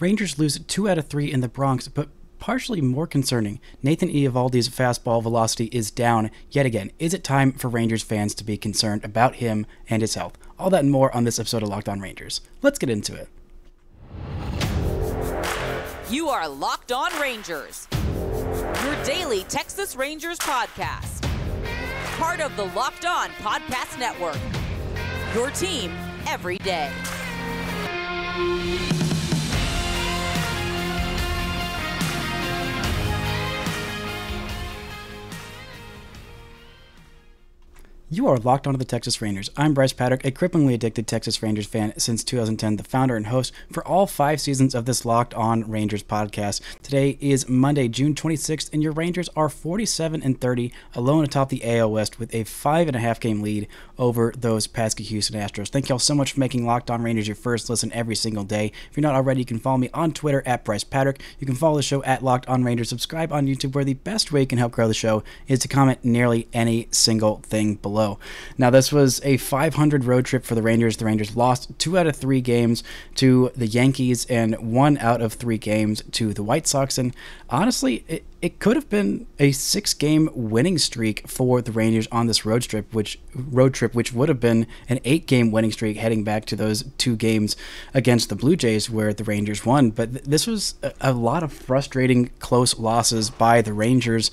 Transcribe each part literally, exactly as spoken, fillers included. Rangers lose two out of three in the Bronx, but partially more concerning, Nathan Eovaldi's fastball velocity is down yet again. Is it time for Rangers fans to be concerned about him and his health? All that and more on this episode of Locked On Rangers. Let's get into it. You are Locked On Rangers, your daily Texas Rangers podcast. Part of the Locked On Podcast Network, your team every day. You are locked onto the Texas Rangers. I'm Bryce Patrick, a cripplingly addicted Texas Rangers fan since two thousand ten, the founder and host for all five seasons of this Locked On Rangers podcast. Today is Monday, June twenty-sixth, and your Rangers are forty-seven and thirty, alone atop the A L West with a five and a half game lead over those pesky Houston Astros. Thank y'all so much for making Locked On Rangers your first listen every single day. If you're not already, you can follow me on Twitter at Bryce Patrick. You can follow the show at Locked On Rangers. Subscribe on YouTube, where the best way you can help grow the show is to comment nearly any single thing below. Now, this was a five hundred road trip for the Rangers. The Rangers lost two out of three games to the Yankees and one out of three games to the White Sox. And honestly, it, it could have been a six-game winning streak for the Rangers on this road trip, which road trip, which would have been an eight-game winning streak heading back to those two games against the Blue Jays where the Rangers won. But th this was a, a lot of frustrating close losses by the Rangers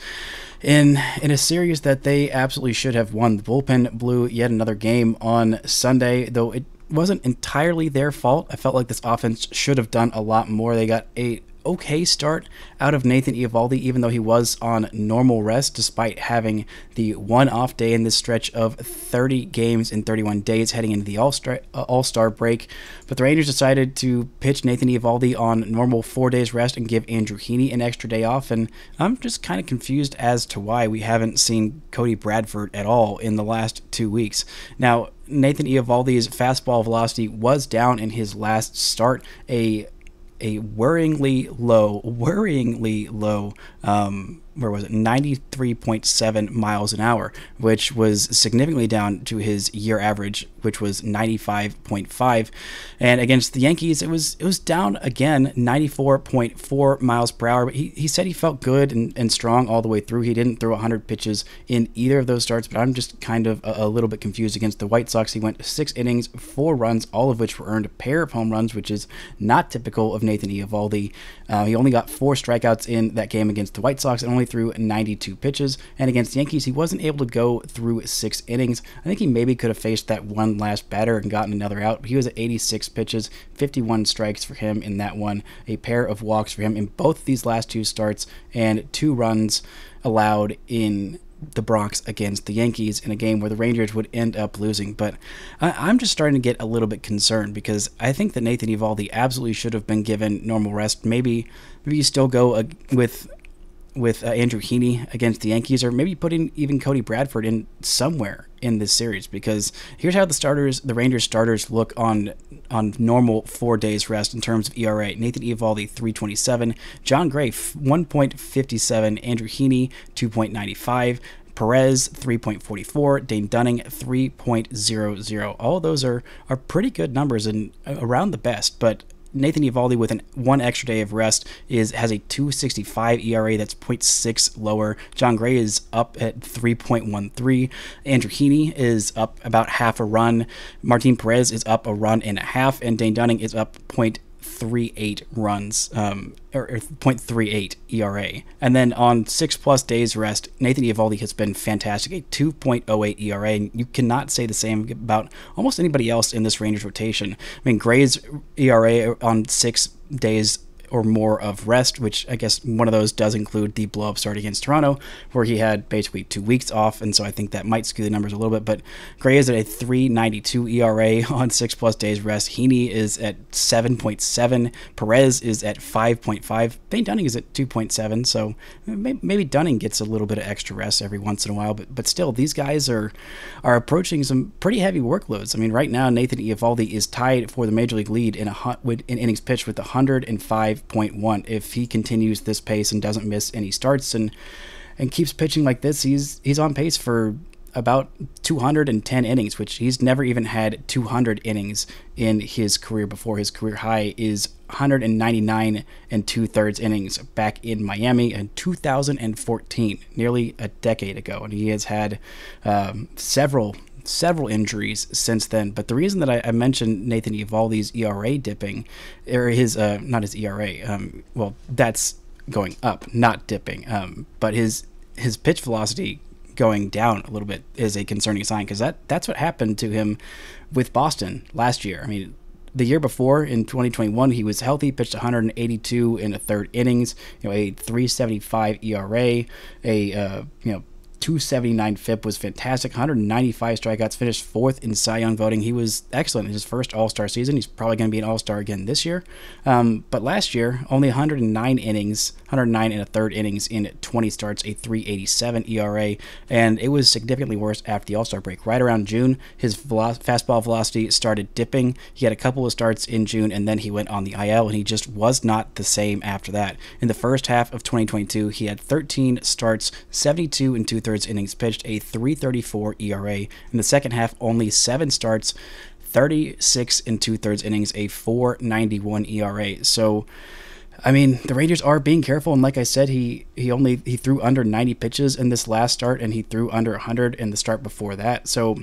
in in a series that they absolutely should have won. The bullpen blew yet another game on Sunday, though it wasn't entirely their fault. I felt like this offense should have done a lot more. They got a okay start out of Nathan Eovaldi, even though he was on normal rest, despite having the one off day in this stretch of thirty games in thirty-one days heading into the All-Star uh, All-Star break. But the Rangers decided to pitch Nathan Eovaldi on normal four days rest and give Andrew Heaney an extra day off, and I'm just kind of confused as to why we haven't seen Cody Bradford at all in the last two weeks. Now, Nathan Eovaldi's fastball velocity was down in his last start, a a worryingly low, worryingly low, um, where was it, ninety-three point seven miles an hour, which was significantly down to his year average, which was ninety-five point five. And against the Yankees, it was it was down again, ninety-four point four miles per hour. But he, he said he felt good and, and strong all the way through. He didn't throw one hundred pitches in either of those starts, but I'm just kind of a, a little bit confused. Against the White Sox, he went six innings, four runs, all of which were earned, a pair of home runs, which is not typical of Nathan Eovaldi. Uh, he only got four strikeouts in that game against the White Sox and only through ninety-two pitches, and against the Yankees, he wasn't able to go through six innings. I think he maybe could have faced that one last batter and gotten another out, but he was at eighty-six pitches, fifty-one strikes for him in that one, a pair of walks for him in both these last two starts, and two runs allowed in the Bronx against the Yankees in a game where the Rangers would end up losing. But I, I'm just starting to get a little bit concerned, because I think that Nathan Eovaldi absolutely should have been given normal rest. Maybe, maybe you still go uh, with... with uh, Andrew Heaney against the Yankees, or maybe putting even Cody Bradford in somewhere in this series, because here's how the starters, the Rangers starters, look on on normal four days rest in terms of E R A. Nathan Eovaldi three twenty-seven, John Gray one point five seven, Andrew Heaney two point nine five, Perez three point four four, Dane Dunning three point zero zero. All those are are pretty good numbers and around the best, but Nathan Eovaldi with an one extra day of rest is has a two sixty-five E R A that's point six lower. John Gray is up at three point one three. Andrew Heaney is up about half a run. Martin Perez is up a run and a half, and Dane Dunning is up point three eight runs, um, or, or point three eight E R A. And then on six plus days rest, Nathan Eovaldi has been fantastic, a two point oh eight E R A, and you cannot say the same about almost anybody else in this Rangers rotation. I mean, Gray's E R A on six days or more of rest, which I guess one of those does include the blow-up start against Toronto, where he had basically two weeks off, and so I think that might skew the numbers a little bit. But Gray is at a three ninety-two E R A on six plus days rest. Heaney is at seven point seven. Perez is at five point five. Dane Dunning is at two point seven. So maybe Dunning gets a little bit of extra rest every once in a while, but but still, these guys are are approaching some pretty heavy workloads. I mean, right now Nathan Eovaldi is tied for the major league lead in a with in innings pitched with one hundred five point one. If he continues this pace and doesn't miss any starts and and keeps pitching like this, he's he's on pace for about two hundred ten innings, which he's never even had two hundred innings in his career before. His career high is one hundred ninety-nine and two-thirds innings back in Miami in two thousand fourteen, nearly a decade ago. And he has had um, several several injuries since then. But the reason that I, I mentioned Nathan Eovaldi's E R A dipping, or his, uh, not his E R A, um, well, that's going up, not dipping, um, but his his pitch velocity going down a little bit is a concerning sign, because that, that's what happened to him with Boston last year. I mean, the year before in twenty twenty-one, he was healthy, pitched one hundred eighty-two and a third innings, you know, a three seventy-five E R A, a, uh, you know, two seventy-nine F I P was fantastic, one hundred ninety-five strikeouts, finished fourth in Cy Young voting. He was excellent in his first All-Star season. He's probably going to be an All-Star again this year. Um, but last year, only one hundred nine innings, one hundred nine and a third innings in twenty starts, a three eighty-seven E R A, and it was significantly worse after the All-Star break. Right around June, his velo fastball velocity started dipping. He had a couple of starts in June, and then he went on the I L, and he just was not the same after that. In the first half of twenty twenty-two, he had thirteen starts, seventy-two and two-thirds innings pitched, a three thirty-four E R A. In the second half, only seven starts, thirty-six and two-thirds innings, a four ninety-one E R A. So, I mean, the Rangers are being careful, and like I said, he he only he threw under ninety pitches in this last start, and he threw under one hundred in the start before that. So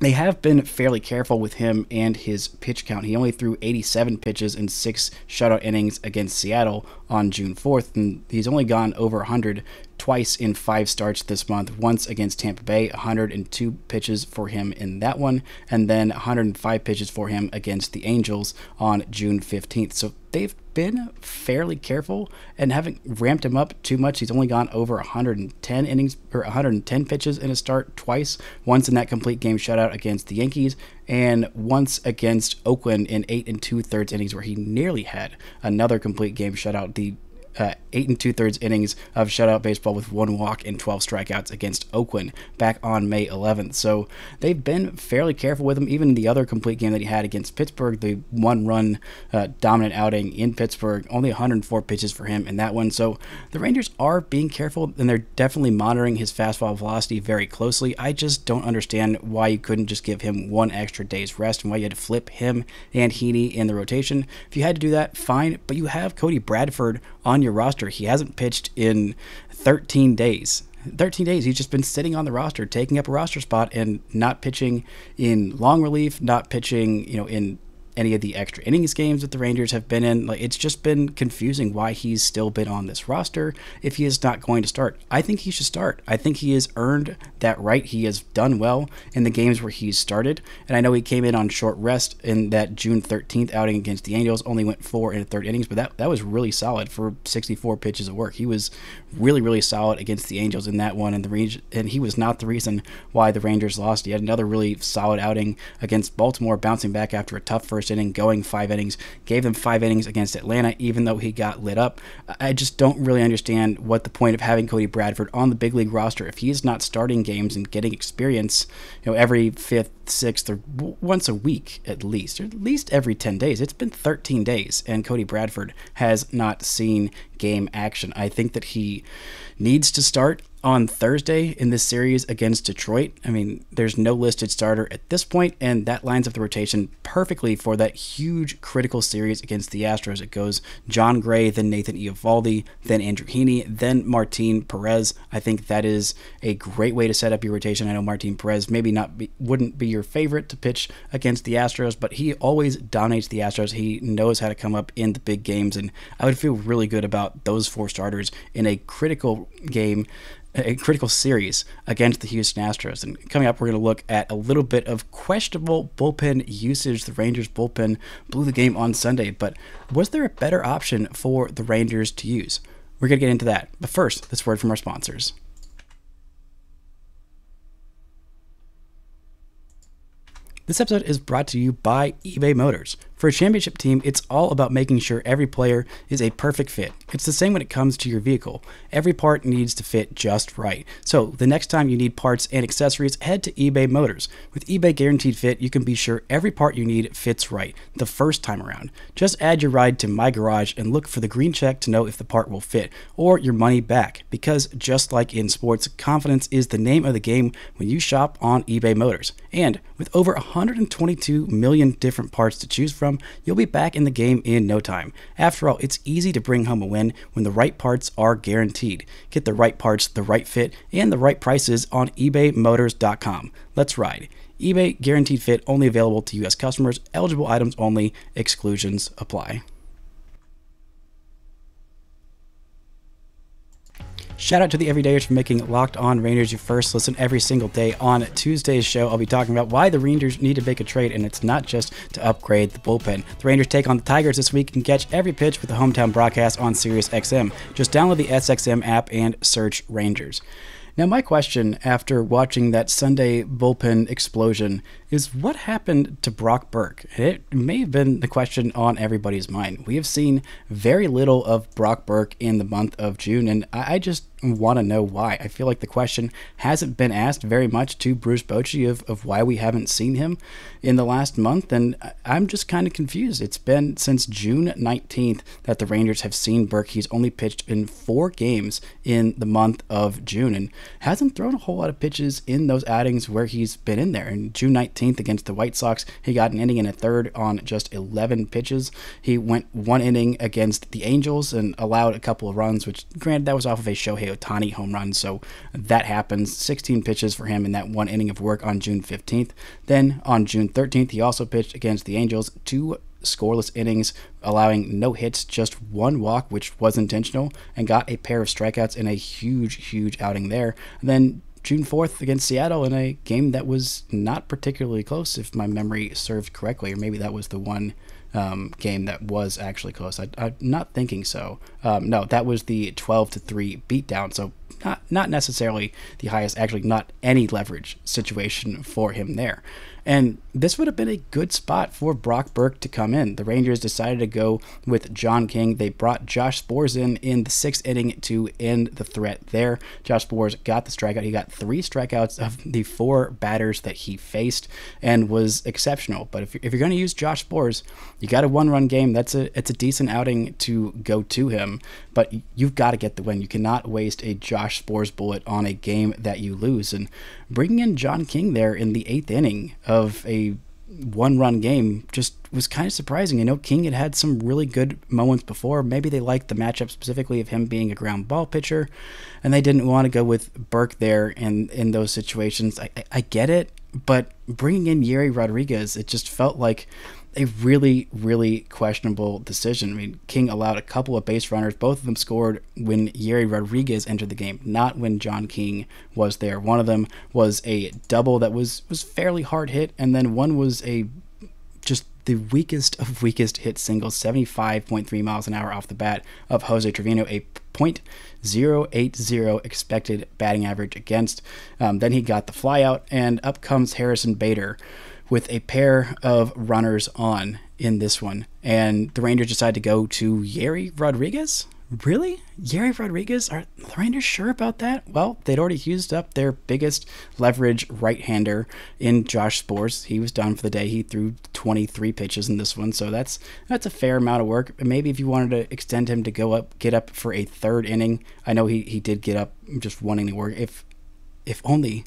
they have been fairly careful with him and his pitch count. He only threw eighty-seven pitches in six shutout innings against Seattle on June fourth, and he's only gone over one hundred twice in five starts this month, once against Tampa Bay, one hundred two pitches for him in that one, and then one hundred five pitches for him against the Angels on June fifteenth. So they've been fairly careful and haven't ramped him up too much. He's only gone over one hundred ten innings, or one hundred ten pitches in a start twice, once in that complete game shutout against the Yankees, and once against Oakland in eight and two-thirds innings, where he nearly had another complete game shutout. The Uh, eight and two-thirds innings of shutout baseball with one walk and twelve strikeouts against Oakland back on May eleventh. So they've been fairly careful with him. Even the other complete game that he had against Pittsburgh, the one-run uh, dominant outing in Pittsburgh, only one hundred four pitches for him in that one. So the Rangers are being careful, and they're definitely monitoring his fastball velocity very closely. I just don't understand why you couldn't just give him one extra day's rest, and why you had to flip him and Heaney in the rotation. If you had to do that, fine, but you have Cody Bradford on your roster. He hasn't pitched in thirteen days. thirteen days, he's just been sitting on the roster, taking up a roster spot, and not pitching in long relief, not pitching, you know, in any of the extra innings games that the Rangers have been in. Like, it's just been confusing why he's still been on this roster if he is not going to start. I think he should start. I think he has earned that right. He has done well in the games where he's started, and I know he came in on short rest in that June thirteenth outing against the Angels, only went four and a third innings, but that, that was really solid for sixty-four pitches of work. He was really, really solid against the Angels in that one, and the Rangers, and he was not the reason why the Rangers lost. He had another really solid outing against Baltimore, bouncing back after a tough first inning, going five innings, gave them five innings against Atlanta, even though he got lit up. I just don't really understand what the point of having Cody Bradford on the big league roster if he's not starting games and getting experience, you know, every fifth, sixth, or once a week at least, or at least every ten days. It's been thirteen days, and Cody Bradford has not seen game action. I think that he needs to start on Thursday in this series against Detroit. I mean, there's no listed starter at this point, and that lines up the rotation perfectly for that huge critical series against the Astros. It goes John Gray, then Nathan Eovaldi, then Andrew Heaney, then Martin Perez. I think that is a great way to set up your rotation. I know Martin Perez maybe not be, wouldn't be your favorite to pitch against the Astros, but he always dominates the Astros. He knows how to come up in the big games, and I would feel really good about those four starters in a critical game, a critical series against the Houston Astros. And coming up, we're going to look at a little bit of questionable bullpen usage. The Rangers bullpen blew the game on Sunday, but was there a better option for the Rangers to use? We're going to get into that. But first, this word from our sponsors. This episode is brought to you by eBay Motors. For a championship team, it's all about making sure every player is a perfect fit. It's the same when it comes to your vehicle. Every part needs to fit just right. So the next time you need parts and accessories, head to eBay Motors. With eBay Guaranteed Fit, you can be sure every part you need fits right the first time around. Just add your ride to My Garage and look for the green check to know if the part will fit, or your money back. Because just like in sports, confidence is the name of the game when you shop on eBay Motors. And with over one hundred twenty-two million different parts to choose from, you'll be back in the game in no time. After all, it's easy to bring home a win when the right parts are guaranteed. Get the right parts, the right fit, and the right prices on ebay motors dot com. Let's ride. eBay Guaranteed Fit, only available to U S customers. Eligible items only. Exclusions apply. Shout out to the everydayers for making Locked On Rangers your first listen every single day. On Tuesday's show, I'll be talking about why the Rangers need to make a trade, and it's not just to upgrade the bullpen. The Rangers take on the Tigers this week, and catch every pitch with the hometown broadcast on Sirius X M. Just download the S X M app and search Rangers. Now, my question after watching that Sunday bullpen explosion is what happened to Brock Burke? It may have been the question on everybody's mind. We have seen very little of Brock Burke in the month of June, and I just want to know why. I feel like the question hasn't been asked very much to Bruce Bochy of, of why we haven't seen him in the last month, and I'm just kind of confused. It's been since June nineteenth that the Rangers have seen Burke. He's only pitched in four games in the month of June and hasn't thrown a whole lot of pitches in those outings where he's been in there. And June nineteenth against the White Sox, he got an inning and a third on just eleven pitches. He went one inning against the Angels and allowed a couple of runs, which granted that was off of a Shohei Ohtani home run, so that happens. sixteen pitches for him in that one inning of work on June fifteenth. Then on June thirteenth, he also pitched against the Angels, two scoreless innings, allowing no hits, just one walk, which was intentional, and got a pair of strikeouts in a huge, huge outing there. And then June fourth against Seattle in a game that was not particularly close, if my memory served correctly, or maybe that was the one Um, game that was actually close. I, I'm not thinking so. Um, no, that was the twelve to three beatdown, so not, not necessarily the highest, actually not any leverage situation for him there. And this would have been a good spot for Brock Burke to come in. The Rangers decided to go with John King. They brought Josh Sborz in in the sixth inning to end the threat there. Josh Sborz got the strikeout. He got three strikeouts of the four batters that he faced and was exceptional. But if you're, if you're going to use Josh Sborz, you got a one-run game. That's a it's a decent outing to go to him, but you've got to get the win. You cannot waste a Josh Sborz bullet on a game that you lose. And bringing in John King there in the eighth inning of a one-run game just was kind of surprising. I know King had had some really good moments before. Maybe they liked the matchup specifically of him being a ground ball pitcher, and they didn't want to go with Burke there in, in those situations. I, I, I get it, but bringing in Yerry Rodriguez, it just felt like a really, really questionable decision. I mean, King allowed a couple of base runners. Both of them scored when Yerry Rodriguez entered the game, not when John King was there. One of them was a double that was, was fairly hard hit, and then one was a just the weakest of weakest hit singles, seventy-five point three miles an hour off the bat of Jose Trevino, a point oh eight oh expected batting average against. Um, then he got the flyout, and up comes Harrison Bader with a pair of runners on in this one. And the Rangers decide to go to Yerry Rodriguez? Really? Yerry Rodriguez? Are the Rangers sure about that? Well, they'd already used up their biggest leverage right-hander in Josh Sborz. He was done for the day. He threw twenty-three pitches in this one, so that's that's a fair amount of work. Maybe if you wanted to extend him to go up, get up for a third inning. I know he, he did get up just one inning work. If, if only...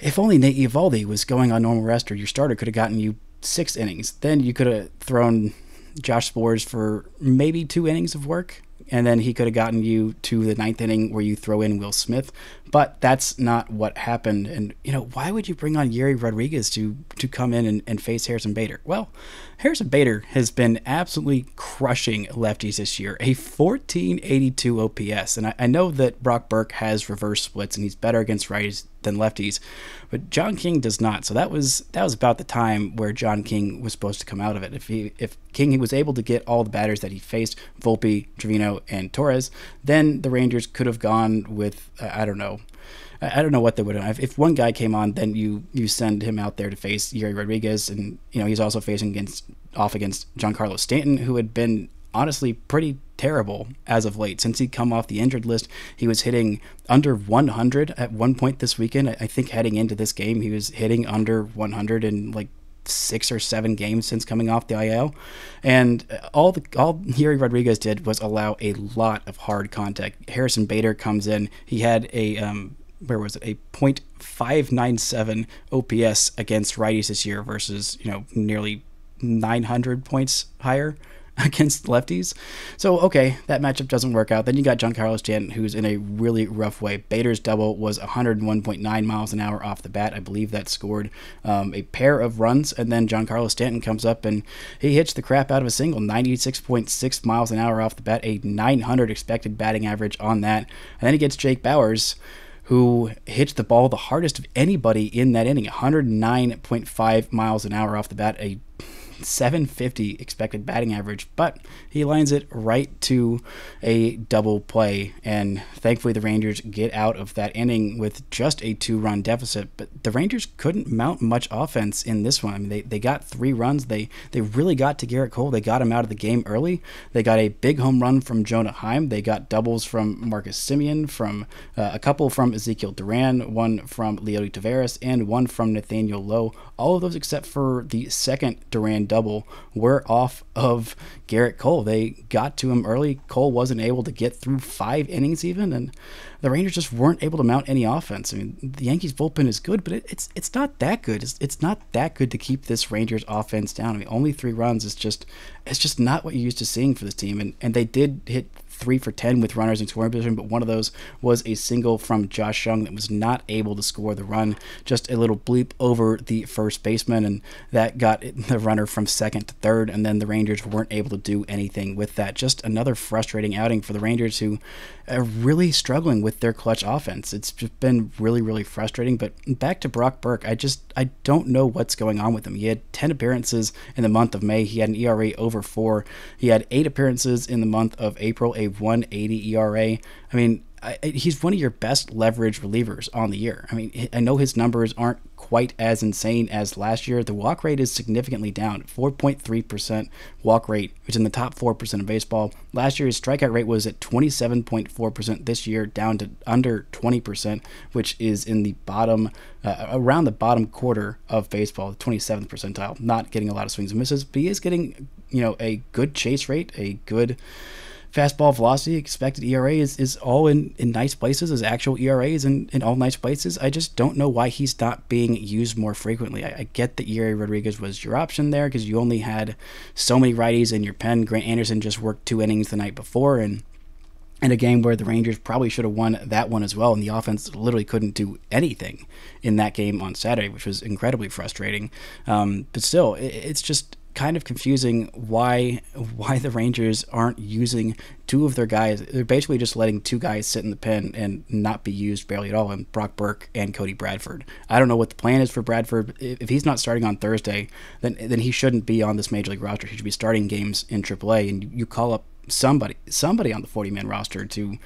If only Nate Eovaldi was going on normal rest, or your starter could have gotten you six innings. Then you could have thrown Josh Sborz for maybe two innings of work, and then he could have gotten you to the ninth inning where you throw in Will Smith. But that's not what happened. And, you know, why would you bring on Yerry Rodriguez to, to come in and, and face Harrison Bader? Well, Harrison Bader has been absolutely crushing lefties this year, a fourteen eighty-two O P S. And I, I know that Brock Burke has reverse splits and he's better against righties than lefties, but John King does not. So that was that was about the time where John King was supposed to come out of it. If he if King he was able to get all the batters that he faced, Volpe, Trevino, and Torres, then the Rangers could have gone with uh, I don't know. I don't know what they would have. If one guy came on, then you you send him out there to face Yerry Rodriguez, and you know he's also facing against off against Giancarlo Stanton, who had been honestly pretty terrible as of late. Since he'd come off the injured list, he was hitting under one hundred at one point this weekend. I think heading into this game, he was hitting under one hundred in like six or seven games since coming off the I L. And all the all Yerry Rodriguez did was allow a lot of hard contact. Harrison Bader comes in. He had a um where was it a point five nine seven O P S against righties this year versus, you know, nearly nine hundred points higher against lefties. So, okay, that matchup doesn't work out. Then you got Giancarlo Stanton, who's in a really rough way. Bader's double was one oh one point nine miles an hour off the bat. I believe that scored um, a pair of runs, and then Giancarlo Stanton comes up and he hits the crap out of a single, ninety-six point six miles an hour off the bat, a nine hundred expected batting average on that. And then he gets Jake Bowers, who hits the ball the hardest of anybody in that inning, one oh nine point five miles an hour off the bat, a seven fifty expected batting average, but he lines it right to a double play, and thankfully the Rangers get out of that inning with just a two-run deficit. But the Rangers couldn't mount much offense in this one. I mean, they, they got three runs. They they really got to Gerrit Cole. They got him out of the game early. They got a big home run from Jonah Heim. They got doubles from Marcus Semien, from uh, a couple from Ezequiel Duran, one from Leody Taveras, and one from Nathaniel Lowe. All of those except for the second Duran double were off of Gerrit Cole. They got to him early. Cole wasn't able to get through five innings even, and the Rangers just weren't able to mount any offense. I mean, the Yankees bullpen is good, but it, it's it's not that good. It's, it's not that good to keep this Rangers offense down. I mean, only three runs is just it's just not what you're used to seeing for this team. And and they did hit three for ten with runners in scoring position, but one of those was a single from Josh Jung that was not able to score the run, just a little bleep over the first baseman, and that got the runner from second to third, and then the Rangers weren't able to do anything with that. Just another frustrating outing for the Rangers, who are really struggling with their clutch offense. It's just been really, really frustrating. But back to Brock Burke, I just, I don't know what's going on with him. He had ten appearances in the month of May. He had an E R A over four. He had eight appearances in the month of April, a one eighty E R A. I mean, I, he's one of your best leverage relievers on the year. I mean, I know his numbers aren't quite as insane as last year. The walk rate is significantly down, four point three percent walk rate, which is in the top four percent of baseball. Last year, his strikeout rate was at twenty-seven point four percent. This year, down to under twenty percent, which is in the bottom, uh, around the bottom quarter of baseball, the twenty-seventh percentile. Not getting a lot of swings and misses, but he is getting, you know, a good chase rate, a good fastball velocity. Expected E R A is, is all in, in nice places. His actual E R A is in, in all nice places. I just don't know why he's not being used more frequently. I, I get that Yerry Rodriguez was your option there because you only had so many righties in your pen. Grant Anderson just worked two innings the night before, and in a game where the Rangers probably should have won that one as well, and the offense literally couldn't do anything in that game on Saturday, which was incredibly frustrating. Um, but still, it, it's just kind of confusing why why the Rangers aren't using two of their guys. They're basically just letting two guys sit in the pen and not be used barely at all, and Brock Burke and Cody Bradford. I don't know what the plan is for Bradford. If he's not starting on Thursday, then then he shouldn't be on this major league roster. He should be starting games in triple A, and you call up somebody somebody on the forty man roster to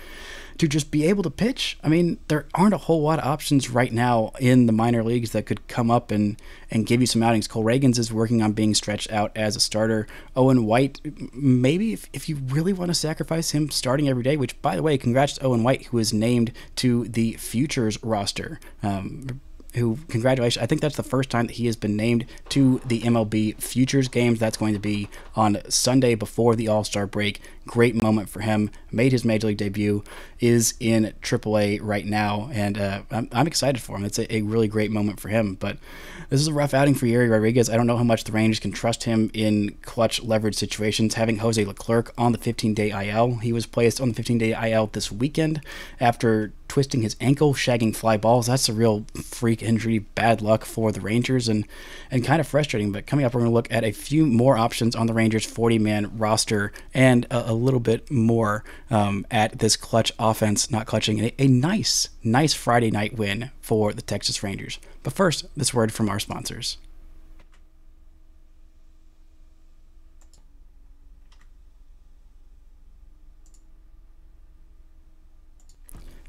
to just be able to pitch. I mean, there aren't a whole lot of options right now in the minor leagues that could come up and, and give you some outings. Cole Reagans is working on being stretched out as a starter. Owen White, maybe if, if you really want to sacrifice him starting every day, which, by the way, congrats to Owen White, who is named to the Futures roster. Um, who, congratulations, I think that's the first time that he has been named to the M L B Futures games. That's going to be on Sunday before the All-Star break. Great moment for him. Made his major league debut, is in triple A right now, and uh, I'm, I'm excited for him. It's a, a really great moment for him, but this is a rough outing for Yerry Rodriguez. I don't know how much the Rangers can trust him in clutch leverage situations. Having Jose Leclerc on the fifteen day I L, he was placed on the fifteen day I L this weekend after twisting his ankle, shagging fly balls. That's a real freak injury, bad luck for the Rangers, and and kind of frustrating. But coming up, we're going to look at a few more options on the Rangers forty man roster, and a, a little bit more um, at this clutch offense not clutching. A, a nice, nice Friday night win for the Texas Rangers. But first, this word from our sponsors.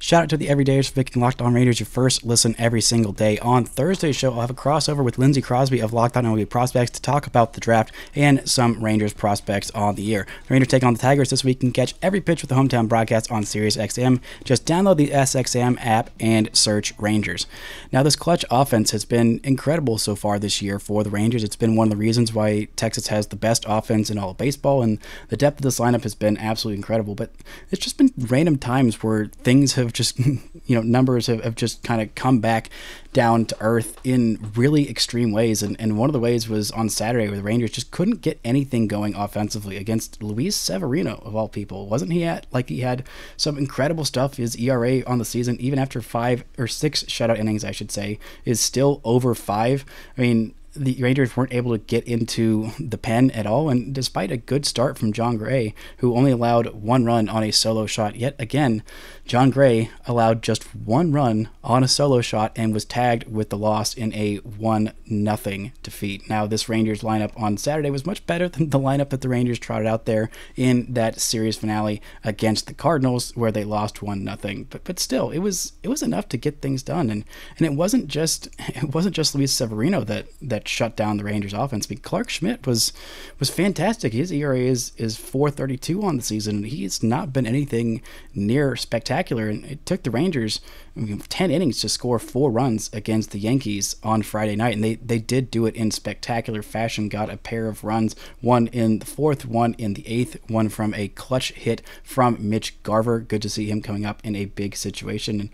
Shout out to the Everydayers for making Locked On Rangers your first listen every single day. On Thursday's show, I'll have a crossover with Lindsey Crosby of Locked On M L B Prospects to talk about the draft and some Rangers prospects on the year. The Rangers take on the Tigers this week. You can catch every pitch with the hometown broadcast on SiriusXM. Just download the S X M app and search Rangers. Now, this clutch offense has been incredible so far this year for the Rangers. It's been one of the reasons why Texas has the best offense in all of baseball, and the depth of this lineup has been absolutely incredible. But it's just been random times where things have just, you know, numbers have, have just kind of come back down to earth in really extreme ways. And, and one of the ways was on Saturday where the Rangers just couldn't get anything going offensively against Luis Severino, of all people. Wasn't he at, like, he had some incredible stuff. His E R A on the season, even after five or six shutout innings, I should say, is still over five. I mean, the Rangers weren't able to get into the pen at all, and despite a good start from John Gray, who only allowed one run on a solo shot, yet again, John Gray allowed just one run on a solo shot and was tagged with the loss in a one nothing defeat. Now, this Rangers lineup on Saturday was much better than the lineup that the Rangers trotted out there in that series finale against the Cardinals, where they lost one nothing. But but still, it was it was enough to get things done, and and it wasn't just it wasn't just Luis Severino that that. shut down the Rangers offense. I mean, Clark Schmidt was was fantastic. His E R A is is four thirty-two on the season. He's not been anything near spectacular, and it took the Rangers, I mean, ten innings to score four runs against the Yankees on Friday night, and they they did do it in spectacular fashion. Got a pair of runs, one in the fourth, one in the eighth, one from a clutch hit from Mitch Garver. Good to see him coming up in a big situation. And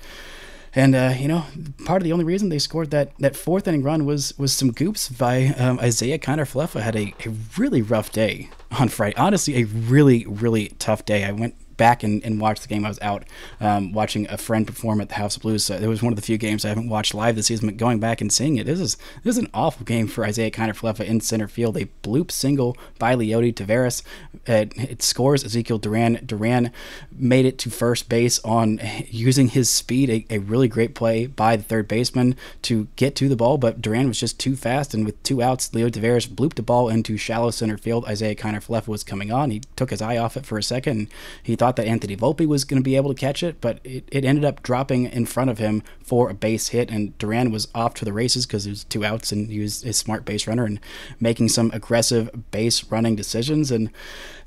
And, uh, you know, part of the only reason they scored that, that fourth inning run was was some goops by um, Isaiah Kiner-Falefa. Had a, a really rough day on Friday. Honestly, a really, really tough day. I went back and, and watched the game. I was out um, watching a friend perform at the House of Blues. So it was one of the few games I haven't watched live this season, but going back and seeing it, this is this is an awful game for Isaiah Kiner-Falefa in center field. A bloop single by Leody Taveras. It, it scores Ezequiel Duran. Duran made it to first base on using his speed. A, a really great play by the third baseman to get to the ball, but Duran was just too fast, and with two outs, Leody Taveras blooped the ball into shallow center field. Isaiah Kiner-Falefa was coming on. He took his eye off it for a second, and he thought that Anthony Volpe was going to be able to catch it, but it, it ended up dropping in front of him for a base hit, and Duran was off to the races because it was two outs, and he was a smart base runner and making some aggressive base running decisions, and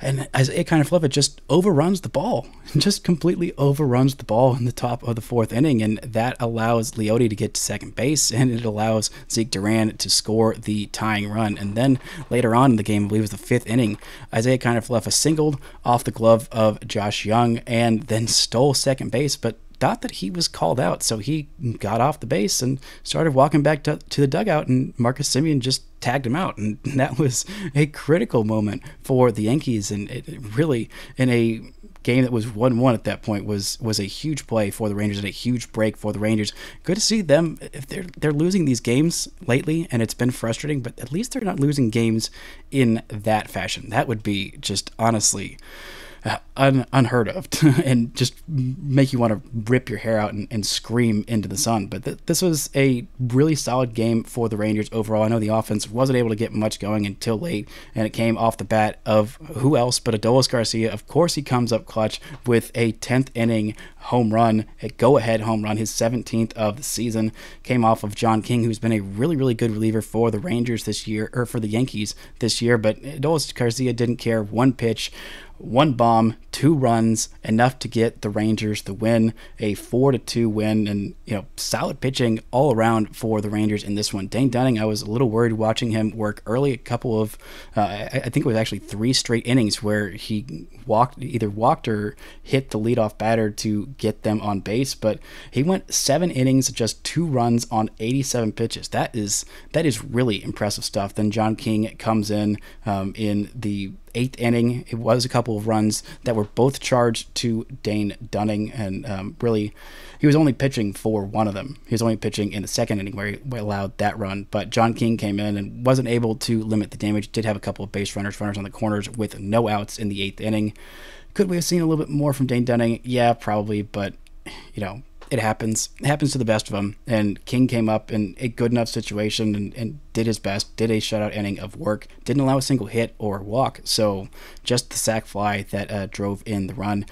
and Isaiah Kiner-Falefa just overruns the ball, just completely overruns the ball in the top of the fourth inning, and that allows Leody to get to second base, and it allows Zeke Duran to score the tying run. And then later on in the game, I believe it was the fifth inning, Isaiah Kiner-Falefa singled off the glove of Josh Jung and then stole second base, but thought that he was called out, so he got off the base and started walking back to, to the dugout, and Marcus Semien just tagged him out, and that was a critical moment for the Yankees, and it really, in a game that was one one at that point, was was a huge play for the Rangers and a huge break for the Rangers. Good to see them. If they're they're losing these games lately, and it's been frustrating, but at least they're not losing games in that fashion. That would be just honestly Uh, un, unheard of and just make you want to rip your hair out and, and scream into the sun. But th this was a really solid game for the Rangers overall. I know the offense wasn't able to get much going until late, and it came off the bat of who else but Adolis Garcia. Of course, he comes up clutch with a tenth inning home run, a go-ahead home run, his seventeenth of the season. Came off of John King, who's been a really, really good reliever for the Rangers this year, or for the Yankees this year, but Adolis Garcia didn't care. One pitch, one bomb, two runs, enough to get the Rangers the win, a four to two win, and, you know, solid pitching all around for the Rangers in this one. Dane Dunning, I was a little worried watching him work early, a couple of, uh, I think it was actually three straight innings where he walked, either walked or hit the leadoff batter to get them on base, but he went seven innings, just two runs on eighty-seven pitches. That is, that is really impressive stuff. Then John King comes in um, in the eighth inning. It was a couple of runs that were both charged to Dane Dunning, and um, really he was only pitching for one of them. He was only pitching in the second inning where he allowed that run, but John King came in and wasn't able to limit the damage. Did have a couple of base runners, runners on the corners with no outs in the eighth inning. Could we have seen a little bit more from Dane Dunning? Yeah, probably, but you know, it happens. It happens to the best of them, and King came up in a good enough situation and, and did his best, did a shutout inning of work, didn't allow a single hit or walk, so just the sac fly that uh, drove in the run.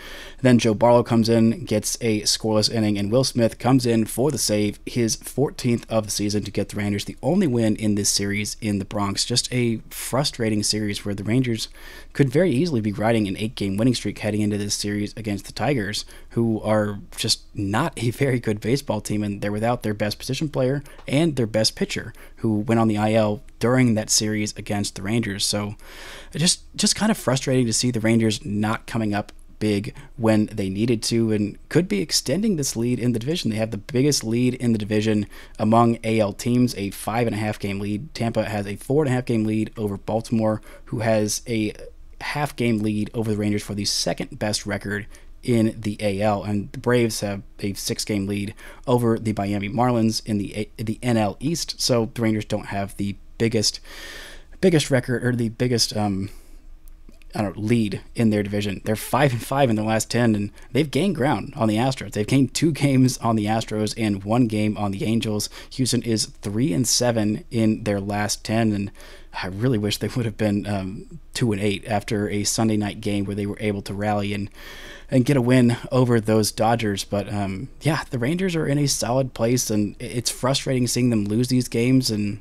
Then Joe Barlow comes in, gets a scoreless inning, and Will Smith comes in for the save, his fourteenth of the season, to get the Rangers the only win in this series in the Bronx. Just a frustrating series where the Rangers could very easily be riding an eight-game winning streak heading into this series against the Tigers, who are just not a very good baseball team, and they're without their best position player and their best pitcher, who went on the I L during that series against the Rangers. So just just kind of frustrating to see the Rangers not coming up big when they needed to, and could be extending this lead in the division. They have the biggest lead in the division among A L teams, a five and a half game lead. Tampa has a four and a half game lead over Baltimore, who has a half game lead over the Rangers for the second best record in the A L, and the Braves have a six-game lead over the Miami Marlins in the a the N L East. So the Rangers don't have the biggest biggest record or the biggest um I don't know, lead in their division. They're five and five in the last ten, and they've gained ground on the Astros. They've gained two games on the Astros and one game on the Angels. Houston is three and seven in their last ten, and I really wish they would have been um, two and eight after a Sunday night game where they were able to rally and and get a win over those Dodgers. But um, yeah, the Rangers are in a solid place, and it's frustrating seeing them lose these games. And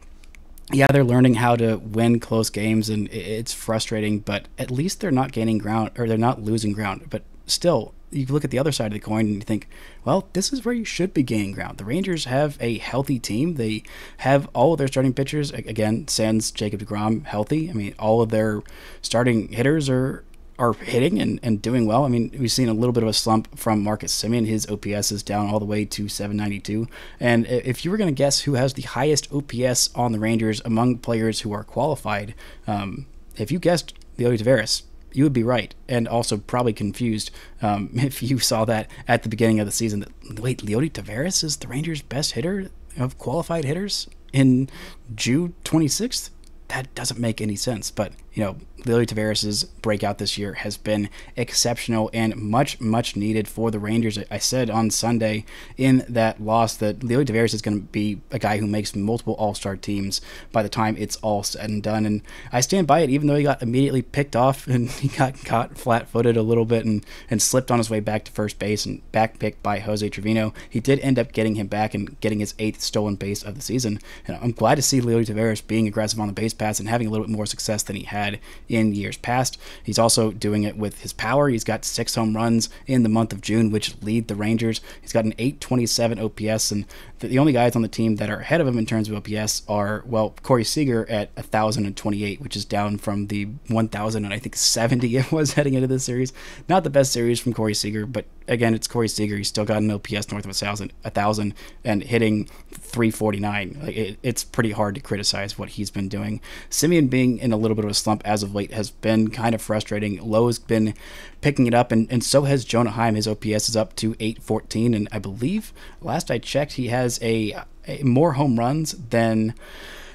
yeah, they're learning how to win close games, and it's frustrating, but at least they're not gaining ground, or they're not losing ground. But still, you look at the other side of the coin and you think, well, this is where you should be gaining ground. The Rangers have a healthy team. They have all of their starting pitchers, again, sans Jacob deGrom, healthy. I mean, all of their starting hitters are are hitting and, and doing well. I mean, we've seen a little bit of a slump from Marcus Semien. His O P S is down all the way to seven ninety-two. And if you were going to guess who has the highest O P S on the Rangers among players who are qualified, um, if you guessed Leody Taveras, you would be right, and also probably confused um, if you saw that at the beginning of the season. That, wait, Leody Taveras is the Rangers' best hitter of qualified hitters in June twenty-sixth? That doesn't make any sense. But, you know, Leody Taveras' breakout this year has been exceptional and much, much needed for the Rangers. I said on Sunday in that loss that Leody Taveras is going to be a guy who makes multiple all-star teams by the time it's all said and done. And I stand by it, even though he got immediately picked off and he got caught flat-footed a little bit and, and slipped on his way back to first base and back-picked by Jose Trevino. He did end up getting him back and getting his eighth stolen base of the season. And I'm glad to see Leody Taveras being aggressive on the base pass and having a little bit more success than he had in years past. He's also doing it with his power. He's got six home runs in the month of June, which lead the Rangers. He's got an eight twenty-seven O P S, and the only guys on the team that are ahead of him in terms of O P S are, well, Corey Seager at one thousand twenty-eight, which is down from the one thousand and I think seventy it was heading into this series. Not the best series from Corey Seager, but again, it's Corey Seager. He's still got an O P S north of one thousand and hitting three forty-nine. Like, it, it's pretty hard to criticize what he's been doing. Semien being in a little bit of a slump as of late has been kind of frustrating. Lowe's been picking it up, and, and so has Jonah Heim. His O P S is up to eight fourteen, and I believe, last I checked, he has a, a more home runs than...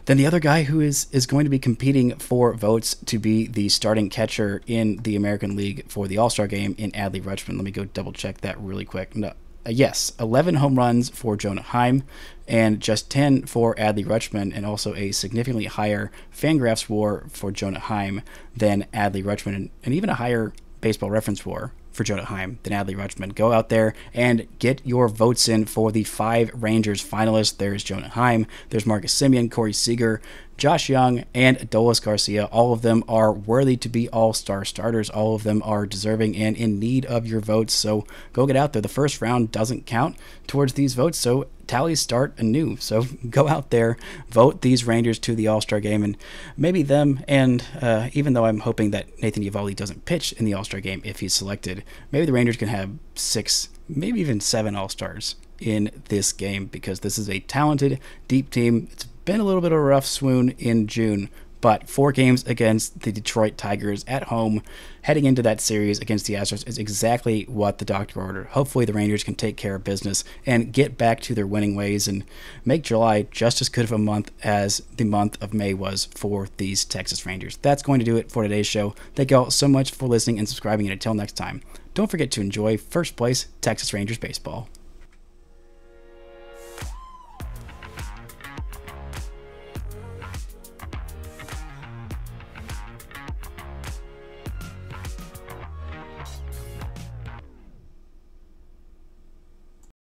Then the other guy who is, is going to be competing for votes to be the starting catcher in the American League for the All-Star game in Adley Rutschman. Let me go double-check that really quick. No, uh, yes, eleven home runs for Jonah Heim and just ten for Adley Rutschman, and also a significantly higher Fangraphs W A R for Jonah Heim than Adley Rutschman, and, and even a higher Baseball Reference W A R for Jonah Heim than Adley Rutschman. Go out there and get your votes in for the five Rangers finalists. There's Jonah Heim, there's Marcus Semien, Corey Seager, Josh Jung, and Adolis Garcia. All of them are worthy to be all-star starters. All of them are deserving and in need of your votes, so go get out there. The first round doesn't count towards these votes, so tallies start anew. So go out there, vote these Rangers to the All-Star game, and maybe them, and uh, even though I'm hoping that Nathan Eovaldi doesn't pitch in the All-Star game if he's selected, maybe the Rangers can have six, maybe even seven All-Stars in this game, because this is a talented, deep team. It's been a little bit of a rough swoon in June, but four games against the Detroit Tigers at home heading into that series against the Astros is exactly what the doctor ordered. Hopefully the Rangers can take care of business and get back to their winning ways and make July just as good of a month as the month of May was for these Texas Rangers. That's going to do it for today's show. Thank you all so much for listening and subscribing, and until next time, don't forget to enjoy first place Texas Rangers baseball.